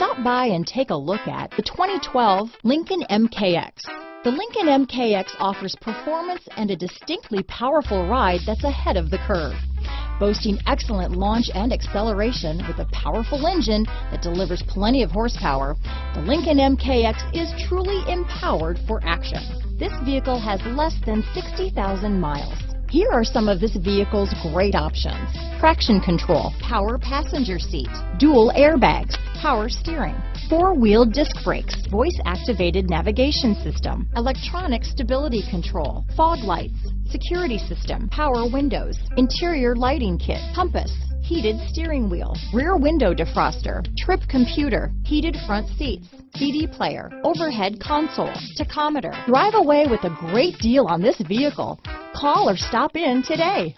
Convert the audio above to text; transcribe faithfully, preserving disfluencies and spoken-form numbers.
Stop by and take a look at the twenty twelve Lincoln M K X. The Lincoln M K X offers performance and a distinctly powerful ride that's ahead of the curve. Boasting excellent launch and acceleration with a powerful engine that delivers plenty of horsepower, the Lincoln M K X is truly empowered for action. This vehicle has less than sixty thousand miles. Here are some of this vehicle's great options: traction control, power passenger seat, dual airbags, power steering, four-wheel disc brakes, voice-activated navigation system, electronic stability control, fog lights, security system, power windows, interior lighting kit, compass, heated steering wheel, rear window defroster, trip computer, heated front seats, C D player, overhead console, tachometer. Drive away with a great deal on this vehicle. Call or stop in today.